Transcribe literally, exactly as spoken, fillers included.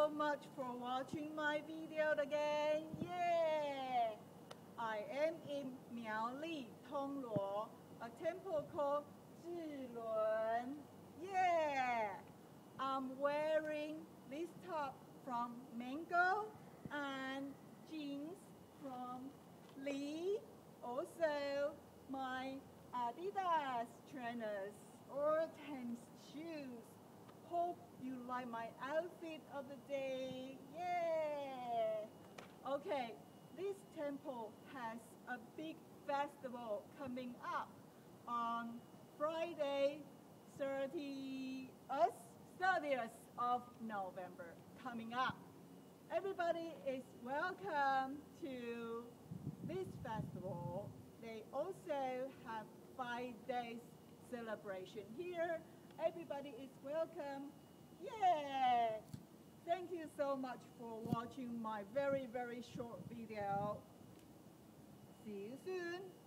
so much for watching my video again. Yeah! I am in Miaoli, Tongluo, a temple called Zilun. Yeah! I'm wearing this top from Mango and jeans from Li. Also, my Adidas trainers or tennis shoes. Hope you like my outfit of the day. Yeah! Okay, this temple has a big festival coming up on Friday, thirtieth of November. Coming up, everybody is welcome to this festival. They also have five days celebration here. Everybody is welcome. Yeah! Thank you so much for watching my very, very short video. See you soon.